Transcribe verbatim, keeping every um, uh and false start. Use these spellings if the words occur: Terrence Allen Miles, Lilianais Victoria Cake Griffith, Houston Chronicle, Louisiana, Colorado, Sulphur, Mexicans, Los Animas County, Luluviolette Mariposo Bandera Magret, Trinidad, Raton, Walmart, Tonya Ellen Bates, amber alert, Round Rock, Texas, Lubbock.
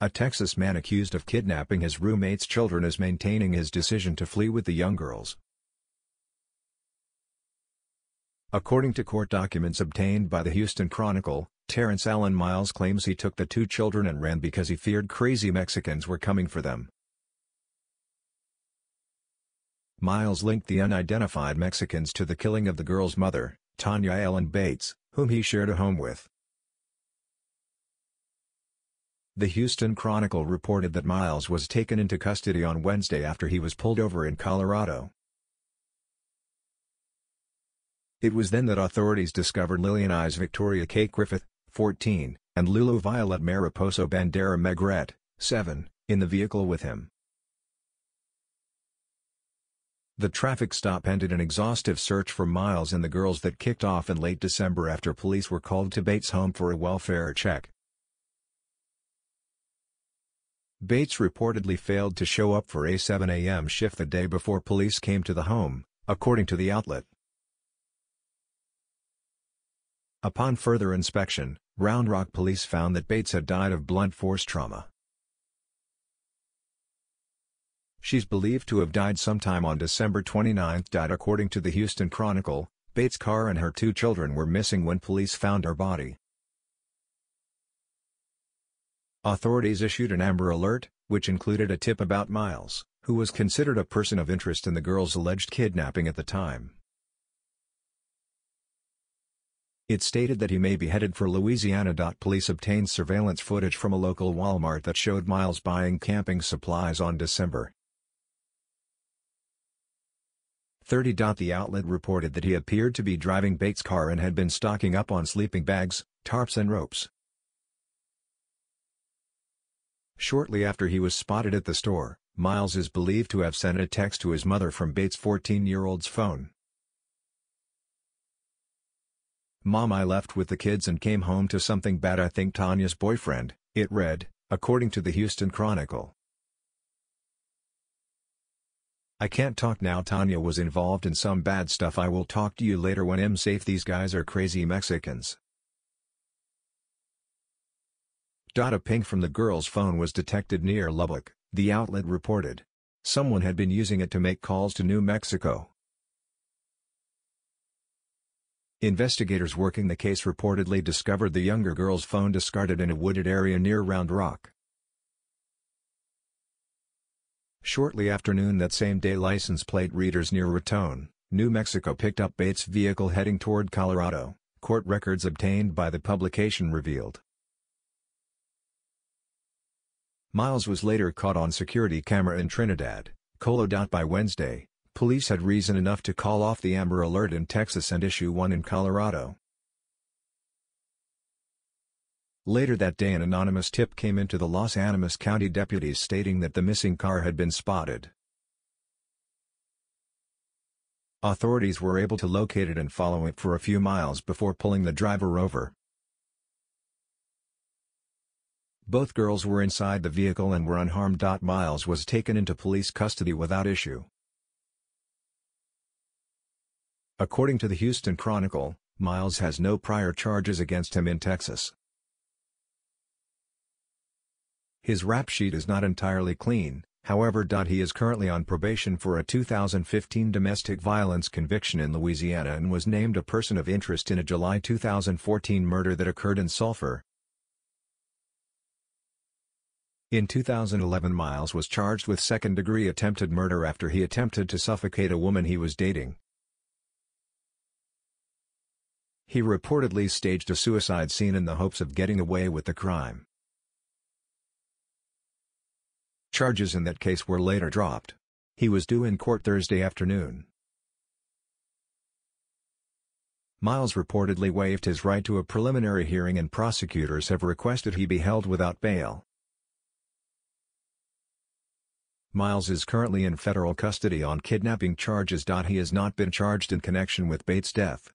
A Texas man accused of kidnapping his roommate's children is maintaining his decision to flee with the young girls. According to court documents obtained by the Houston Chronicle, Terrence Allen Miles claims he took the two children and ran because he feared crazy Mexicans were coming for them. Miles linked the unidentified Mexicans to the killing of the girl's mother, Tonya Ellen Bates, whom he shared a home with. The Houston Chronicle reported that Miles was taken into custody on Wednesday after he was pulled over in Colorado. It was then that authorities discovered Lilianais Victoria Cake Griffith, fourteen, and Luluviolette Mariposo Bandera Magret, seven, in the vehicle with him. The traffic stop ended an exhaustive search for Miles and the girls that kicked off in late December after police were called to Bates' home for a welfare check. Bates reportedly failed to show up for a seven a m shift the day before police came to the home, according to the outlet. Upon further inspection, Round Rock police found that Bates had died of blunt force trauma. She's believed to have died sometime on December twenty-ninth. According to the Houston Chronicle, Bates' car and her two children were missing when police found her body. Authorities issued an Amber Alert, which included a tip about Miles, who was considered a person of interest in the girl's alleged kidnapping at the time. It stated that he may be headed for Louisiana. Police obtained surveillance footage from a local Walmart that showed Miles buying camping supplies on December thirtieth. The outlet reported that he appeared to be driving Bates' car and had been stocking up on sleeping bags, tarps and ropes. Shortly after he was spotted at the store, Miles is believed to have sent a text to his mother from Bates' fourteen-year-old's phone. "Mom, I left with the kids and came home to something bad. I think Tonya's boyfriend," it read, according to the Houston Chronicle. "I can't talk now. Tonya was involved in some bad stuff. I will talk to you later when I'm safe. These guys are crazy Mexicans." A ping from the girl's phone was detected near Lubbock, the outlet reported. Someone had been using it to make calls to New Mexico. Investigators working the case reportedly discovered the younger girl's phone discarded in a wooded area near Round Rock. Shortly after noon that same day, license plate readers near Raton, New Mexico picked up Bates' vehicle heading toward Colorado, court records obtained by the publication revealed. Miles was later caught on security camera in Trinidad, Colorado. By Wednesday, police had reason enough to call off the Amber Alert in Texas and issue one in Colorado. Later that day, an anonymous tip came into the Los Animas County deputies stating that the missing car had been spotted. Authorities were able to locate it and follow it for a few miles before pulling the driver over. Both girls were inside the vehicle and were unharmed. Miles was taken into police custody without issue. According to the Houston Chronicle, Miles has no prior charges against him in Texas. His rap sheet is not entirely clean, however. He is currently on probation for a two thousand fifteen domestic violence conviction in Louisiana and was named a person of interest in a July two thousand fourteen murder that occurred in Sulphur. In two thousand eleven, Miles was charged with second-degree attempted murder after he attempted to suffocate a woman he was dating. He reportedly staged a suicide scene in the hopes of getting away with the crime. Charges in that case were later dropped. He was due in court Thursday afternoon. Miles reportedly waived his right to a preliminary hearing, and prosecutors have requested he be held without bail. Miles is currently in federal custody on kidnapping charges. He has not been charged in connection with Bates' death.